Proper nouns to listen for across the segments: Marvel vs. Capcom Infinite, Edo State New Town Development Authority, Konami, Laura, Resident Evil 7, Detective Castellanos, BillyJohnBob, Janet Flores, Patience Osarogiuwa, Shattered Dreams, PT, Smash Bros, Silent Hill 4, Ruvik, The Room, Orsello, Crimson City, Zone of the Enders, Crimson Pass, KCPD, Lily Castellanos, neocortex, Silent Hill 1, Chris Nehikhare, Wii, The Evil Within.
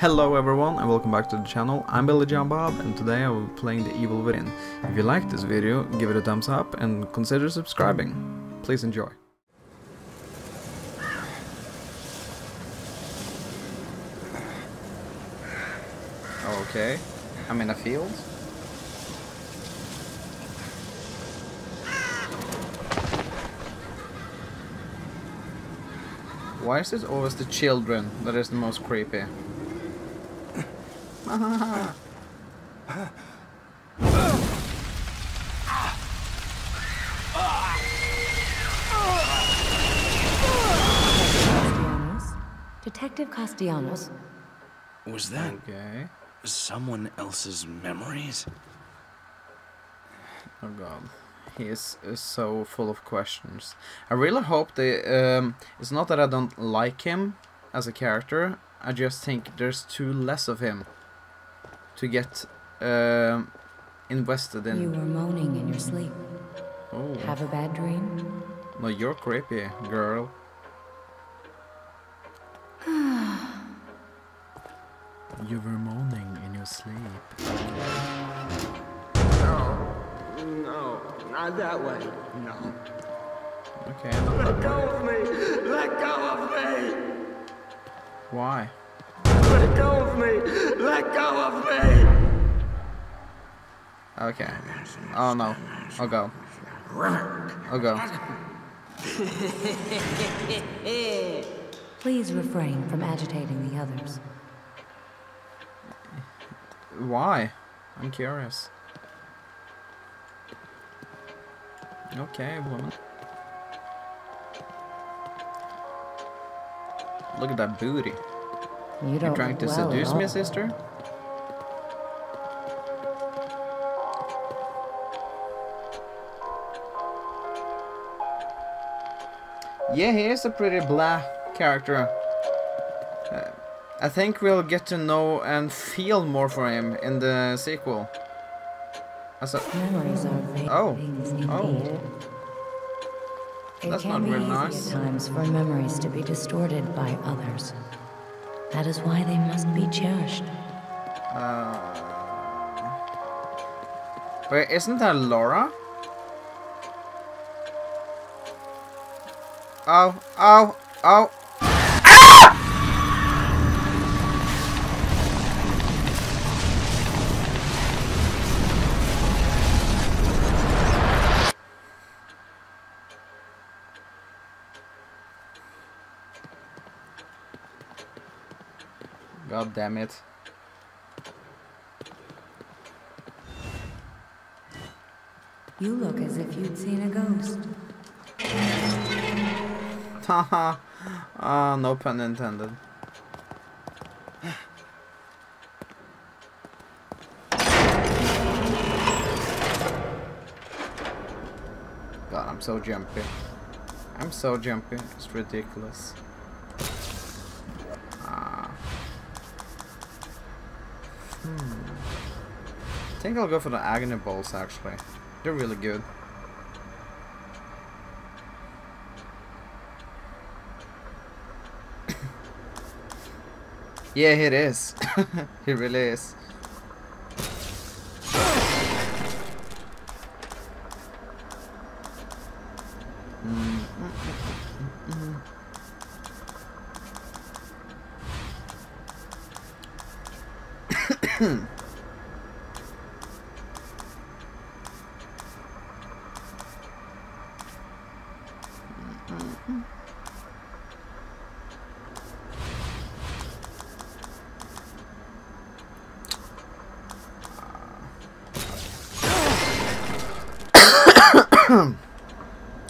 Hello everyone and welcome back to the channel. I'm BillyJohnBob and today I will be playing The Evil Within. If you like this video, give it a thumbs up and consider subscribing. Please enjoy. Okay, I'm in a field. Why is it always the children that is the most creepy? Detective Castellanos. Was that okay? Someone else's memories? Oh God, he is so full of questions. I really hope they. It's not that I don't like him as a character. I just think there's too less of him to get invested in. You were moaning in your sleep. Oh. Have a bad dream? No, you're creepy, girl. You were moaning in your sleep. No, not that way. No. Okay. Let go of me! Let go of me! Why? Let go of me! Let go of me! Okay. Oh no. I'll go. I'll go. Please refrain from agitating the others. Why? I'm curious. Okay, woman. Look at that booty. You're trying to seduce me, sister? Yeah, he is a pretty blah character. I think we'll get to know and feel more for him in the sequel. That's not very nice. It can be easy at times for memories to be distorted by others. That is why they must be cherished. Wait, isn't that Laura? Oh, oh, oh. God damn it. You look as if you'd seen a ghost. Haha. No pun intended. God, I'm so jumpy. I'm so jumpy. It's ridiculous. I think I'll go for the agony balls actually. They're really good. Yeah, he is. He really is.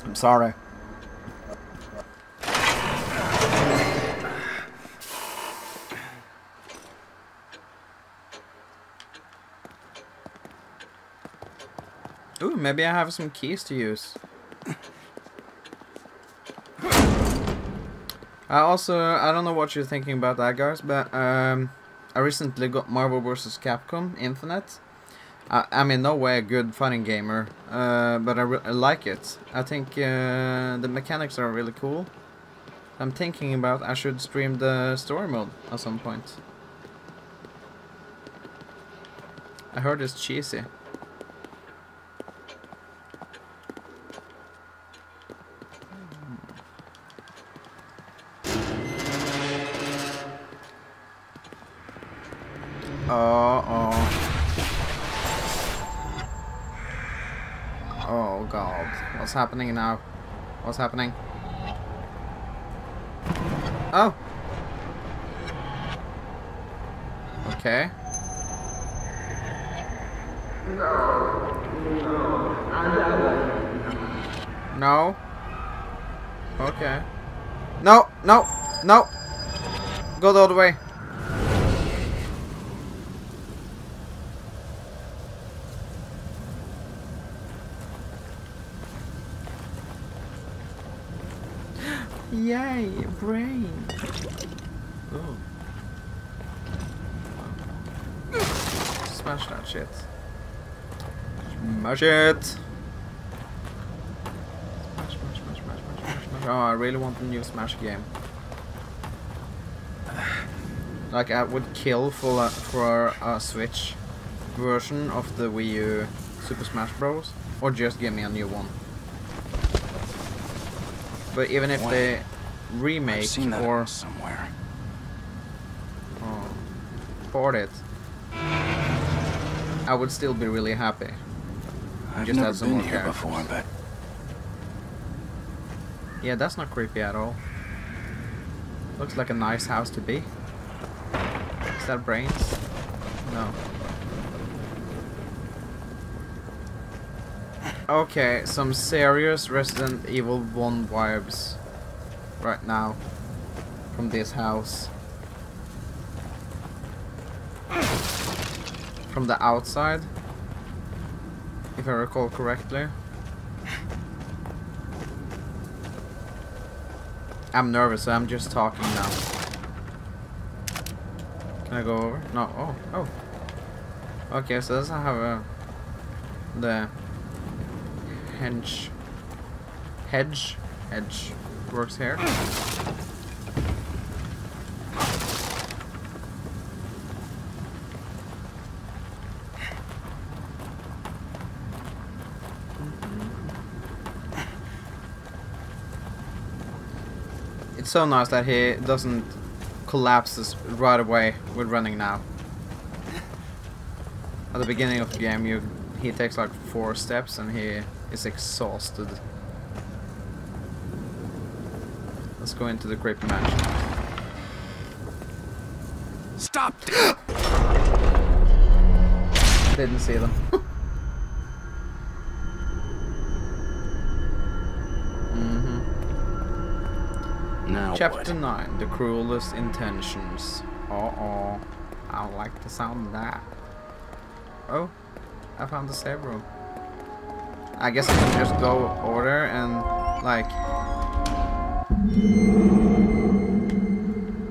I'm sorry. Ooh, maybe I have some keys to use. I don't know what you're thinking about that, guys, but I recently got Marvel vs. Capcom Infinite. I'm in no way a good fighting gamer, but I like it. I think the mechanics are really cool. I'm thinking about I should stream the story mode at some point. I heard it's cheesy. Oh god. What's happening now? What's happening? Oh! Okay. No. Okay. No! No! No! Go the other way. Yay, brain. Oh. Smash that shit. Smash it. Smash, smash, smash, smash, smash, smash. Oh, I really want a new Smash game. Like I would kill for a Switch version of the Wii U Super Smash Bros. Or just give me a new one. But even if they remake or somewhere, oh, port it, I would still be really happy. I've just never been here before, but yeah, that's not creepy at all. Looks like a nice house to be. Is that brains? No. Okay, some serious Resident Evil 1 vibes right now from this house. From the outside, if I recall correctly. I'm nervous, so I'm just talking now. Can I go over? No, oh, oh. Okay, so doesn't have a... the... hedge works here. It's so nice that he doesn't collapse this right away with running now. At the beginning of the game, he takes like 4 steps and he is exhausted. Let's go into the creepy mansion. Stop! Didn't see them. Now Chapter 9: The Cruelest Intentions. Oh, I don't like the sound of that. Oh, I found the save room. I guess I can just go over there and, like...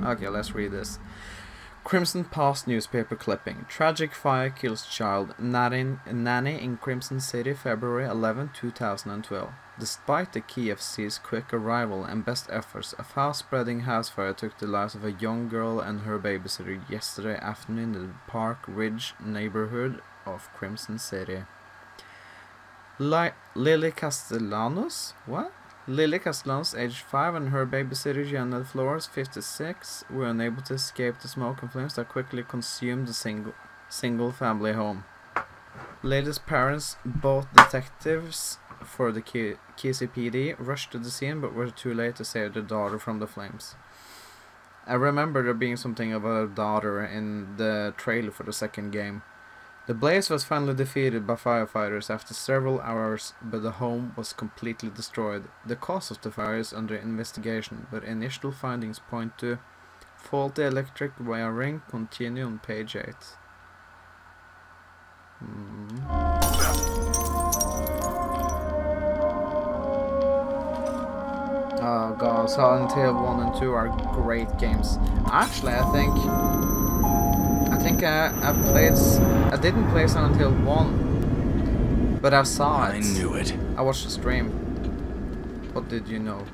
Okay, let's read this. Crimson Pass newspaper clipping. Tragic fire kills child. Nanny in Crimson City, February 11, 2012. Despite the KFC's quick arrival and best efforts, a fast-spreading house fire took the lives of a young girl and her babysitter yesterday afternoon in the Park Ridge neighborhood of Crimson City. Lily Castellanos? What? Lily Castellanos, aged 5, and her babysitter Janet Flores, 56, were unable to escape the smoke and flames that quickly consumed the single family home. Lady's parents, both detectives for the KCPD, rushed to the scene but were too late to save their daughter from the flames. I remember there being something about a daughter in the trailer for the second game. The blaze was finally defeated by firefighters after several hours, but the home was completely destroyed. The cause of the fire is under investigation, but initial findings point to faulty electric wiring. Continue on page 8. Oh god, Silent Hill 1 and 2 are great games. Actually, I didn't play Silent Hill 1, but I saw it. I knew it. I watched the stream. What did you know?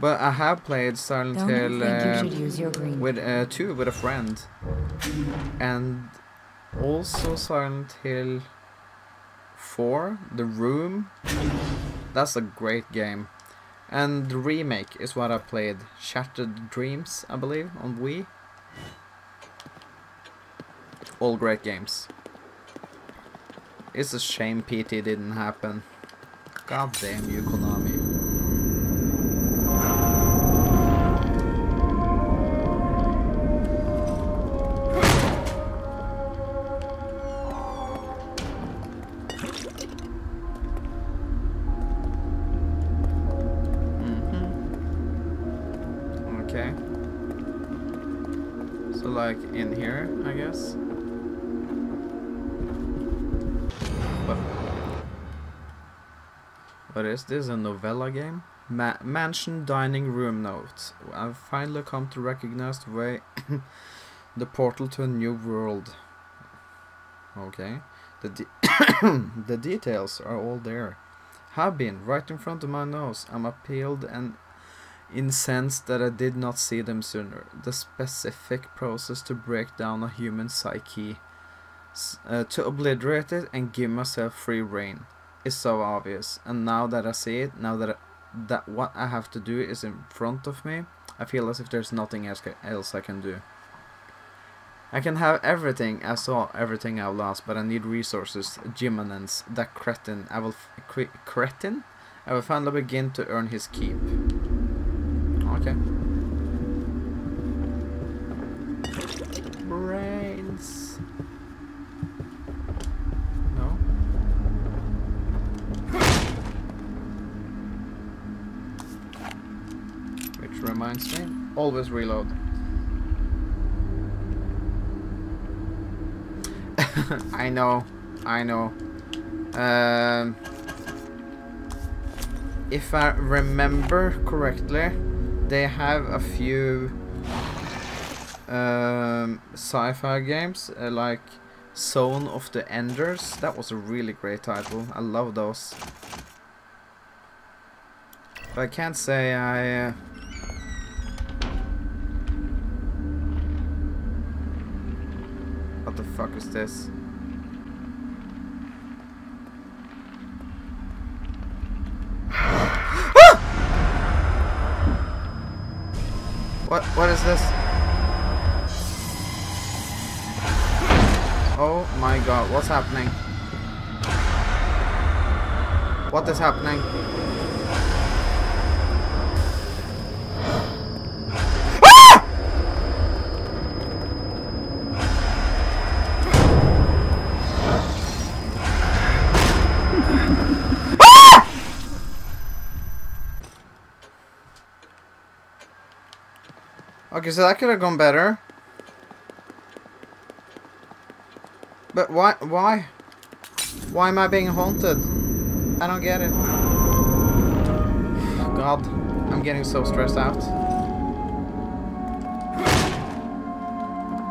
But I have played Silent Hill with 2 with a friend, and Also Silent Hill 4, The Room, that's a great game. And the remake is what I played, Shattered Dreams, I believe, on Wii. All great games. It's a shame PT didn't happen. God damn you, Konami. Okay. So like in here, I guess. What is this, a novella game? Mansion dining room notes. I've finally come to recognize the way, the portal to a new world. Okay. The details are all there. Have been right in front of my nose. I'm appalled and incensed that I did not see them sooner. The specific process to break down a human psyche, to obliterate it and give myself free reign. Is so obvious, and now that I see it, now that what I have to do is in front of me, I feel as if there's nothing else I can do. I can have everything I saw, everything I've lost, but I need resources. Jimenez, that cretin, I will finally begin to earn his keep. Okay. Brains. Reminds me, always reload. I know. If I remember correctly, they have a few sci-fi games like Zone of the Enders. That was a really great title. I love those. But I can't say I. What the fuck is this? What is this? Oh my god, what's happening? What is happening? Okay, so that could have gone better. But why? Why am I being haunted? I don't get it. Oh god, I'm getting so stressed out.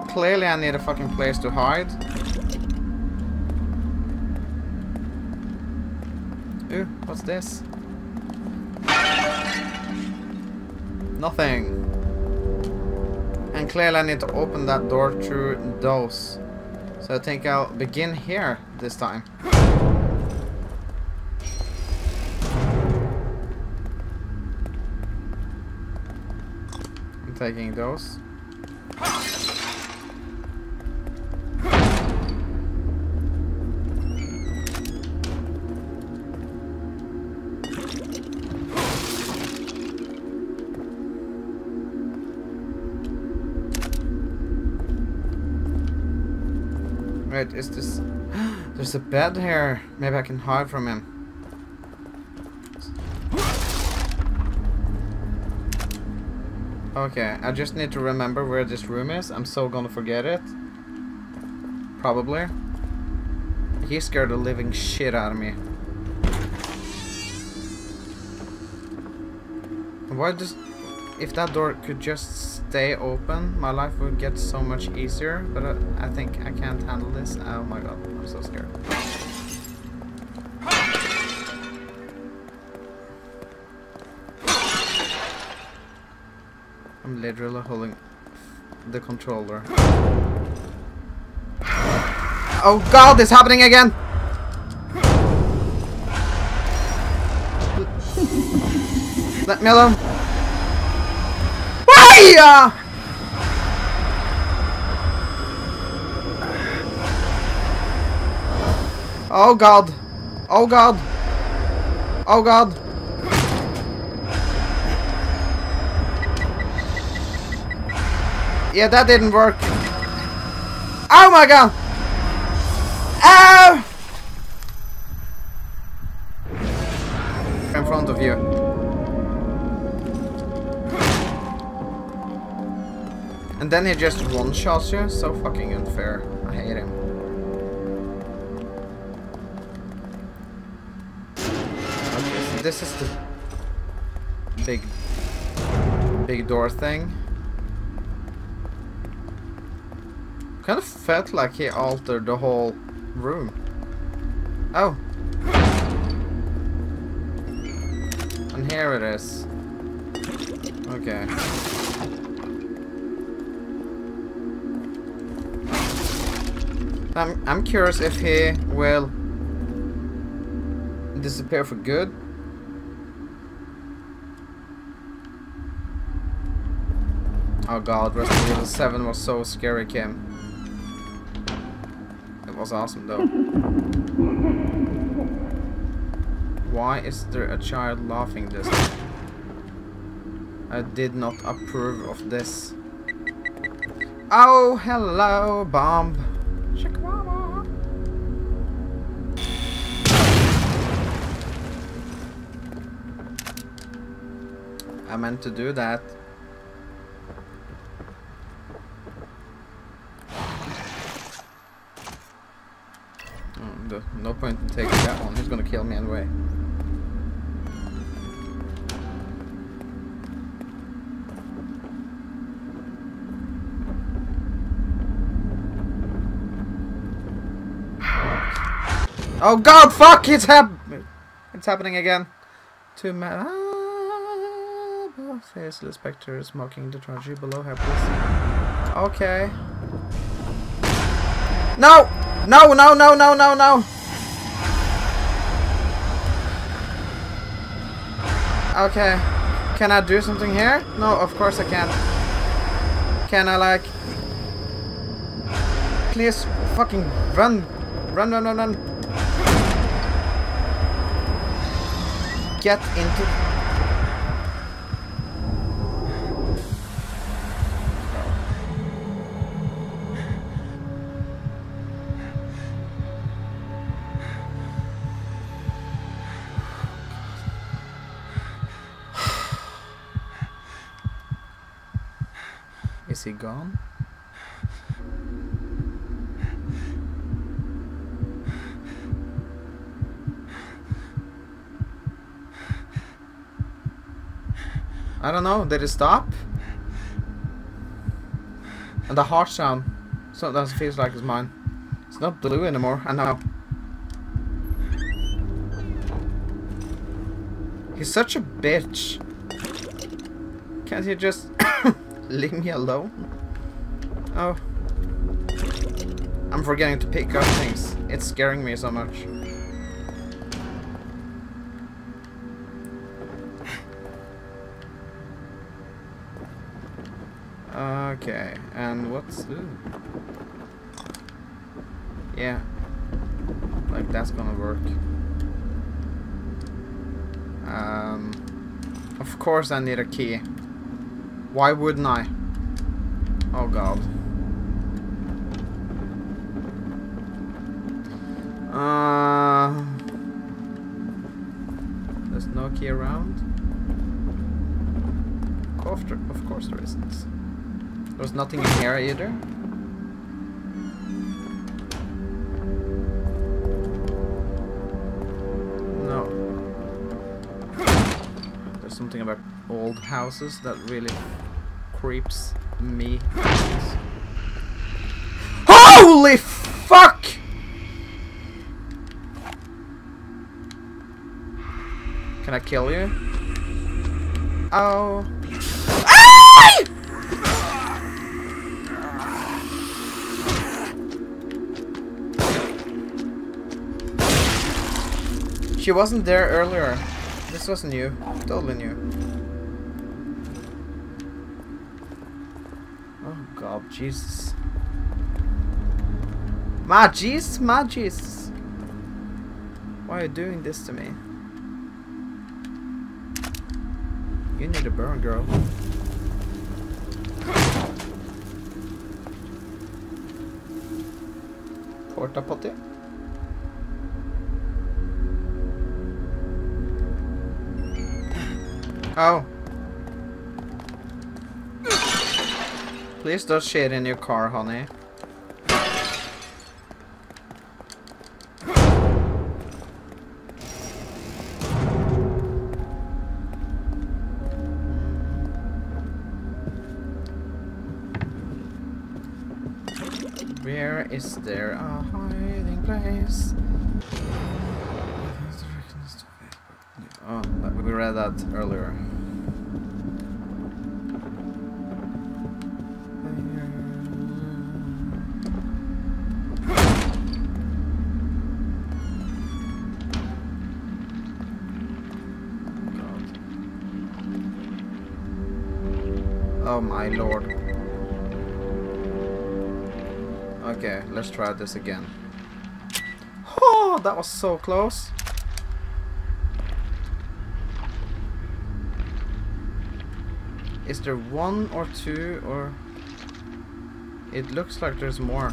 Clearly I need a fucking place to hide. Ooh, what's this? Nothing. And clearly I need to open that door through those. So I think I'll begin here this time. I'm taking those. Wait, is this... There's a bed here. Maybe I can hide from him. Okay, I just need to remember where this room is. I'm so gonna forget it. Probably. He scared the living shit out of me. Why does... If that door could just stay open, my life would get so much easier, but I think I can't handle this. Oh my god, I'm so scared. I'm literally holding the controller. Oh god, it's happening again! Let me alone. Hiya! Oh god. Oh god. Oh god. Yeah, that didn't work. Oh my god! Ow! In front of you. And then he just one-shots you? So fucking unfair. I hate him. Okay, so this is the big door thing. Kind of felt like he altered the whole room. Oh. And here it is. Okay. I'm curious if he will disappear for good. Oh god, Resident Evil 7 was so scary, Kim. Was awesome though. Why is there a child laughing this? I did not approve of this. Oh, hello, bomb. Chihuahua. I meant to do that. No point in taking that one, he's gonna kill me anyway. Oh god, fuck, it's happening again. Two men, faceless spectre is mocking the tragedy below her place. Okay. No! No, no, no, no, no, no! Okay, can I do something here? No, of course I can't. Can I like... Please fucking run! Run, run, run, run! Get into... Is he gone? I don't know, did it stop? And the heart sound sometimes feels like it's mine. It's not blue anymore, I know. He's such a bitch. Can't you just leave me alone? Oh. I'm forgetting to pick up things. It's scaring me so much. Okay, and what's... Ooh. Yeah. Like, that's gonna work. Of course I need a key. Why wouldn't I? Oh god. There's no key around? Of course there isn't. There's nothing in here either. No. There's something about old houses that really creeps me. Holy fuck! Can I kill you? Oh. Ay! She wasn't there earlier. This was new. Totally new. Oh god, Jesus. My Jesus, my Jesus. Why are you doing this to me? You need a burn, girl. Porta potty. Oh. Please don't shit in your car, honey. Is there a hiding place? Oh, we read that earlier. Oh my lord. Okay, let's try this again. Oh, that was so close. Is there one or two or... It looks like there's more.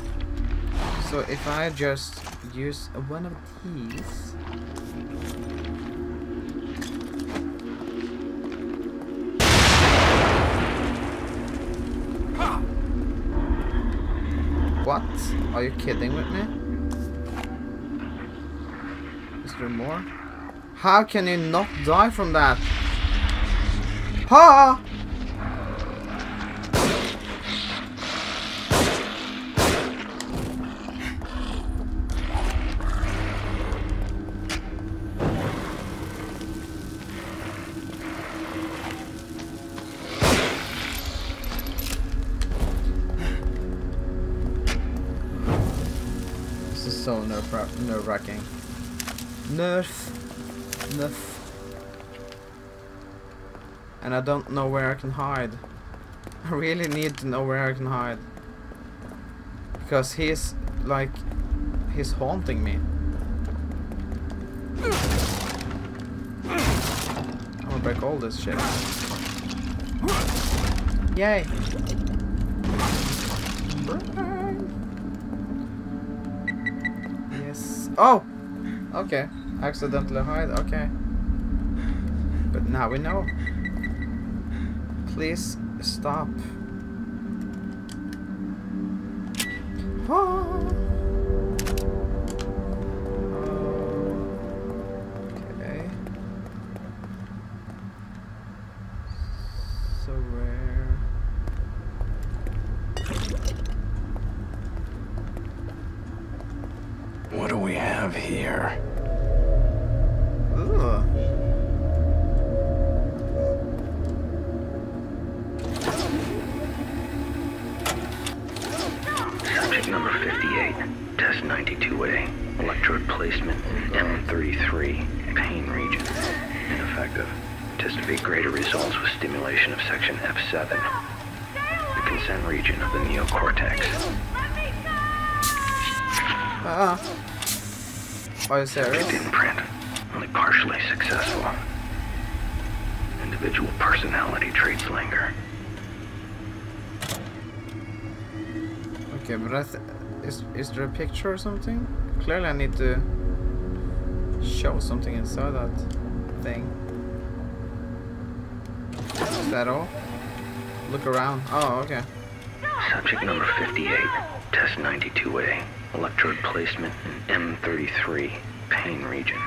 So if I just use one of these... What? Are you kidding with me? Is there more? How can you not die from that? Ha! So nerve-wracking. Nerf. And I don't know where I can hide. I really need to know where I can hide. Because he's like... He's haunting me. I'm gonna break all this shit. Yay! Oh! Okay. Accidentally hide, okay. But now we know. Please stop. Ah. Okay. So where... What do we have here? Ooh. Subject number 58, test 92A, electrode placement in M33, pain region. Ineffective. Anticipate greater results with stimulation of section F7, the consent region of the neocortex. Are you serious? Imprint, only partially successful. Individual personality traits linger. Okay, but is there a picture or something? Clearly I need to show something inside that thing. Is that all? Look around. Oh, okay. Subject number 58, test 92A. Electrode placement in M33, pain region.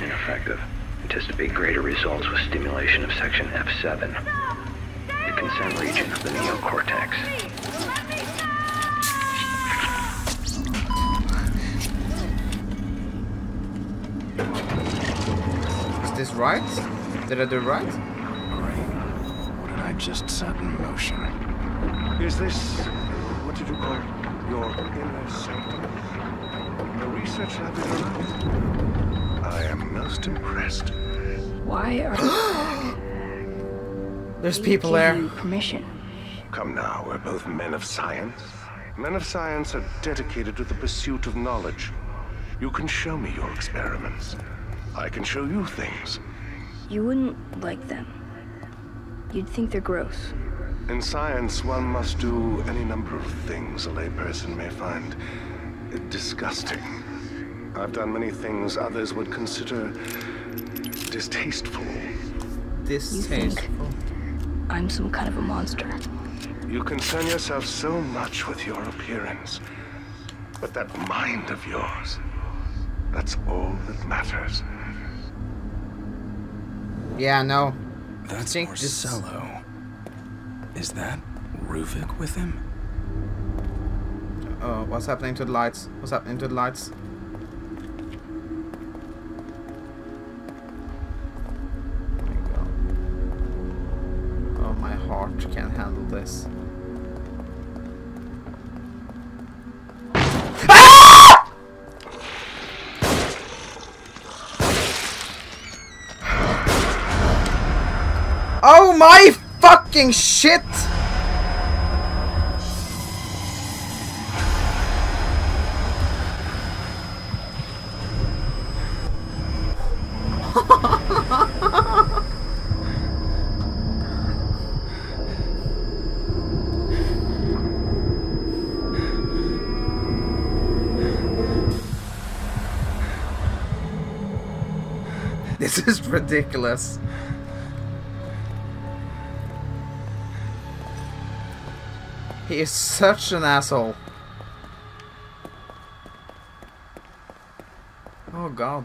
Ineffective. Anticipate greater results with stimulation of section F7, the consent region of the neocortex. Is this right? Did I do right? Great. What did I just set in motion? Is this... What did you call it? Your inner sanctum. The research lab is around. I am most impressed. Why are you There's people there. Permission. Come now, we're both men of science. Men of science are dedicated to the pursuit of knowledge. You can show me your experiments. I can show you things. You wouldn't like them. You'd think they're gross. In science, one must do any number of things a layperson may find disgusting. I've done many things others would consider distasteful. Distasteful. I'm some kind of a monster. You concern yourself so much with your appearance, but that mind of yours, that's all that matters. Yeah, no. That's Orsello. Is that Ruvik with him? Oh, what's happening to the lights? What's happening to the lights? There you go. Oh, my heart can't handle this. Oh my fucking shit! This is ridiculous. He is such an asshole. Oh god.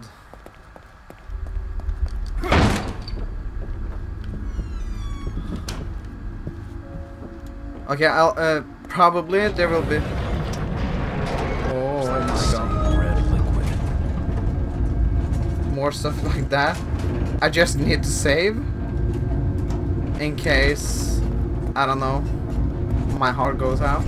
Okay, I'll probably there will be. Oh my god. More stuff like that. I just need to save in case I don't know. My heart goes out.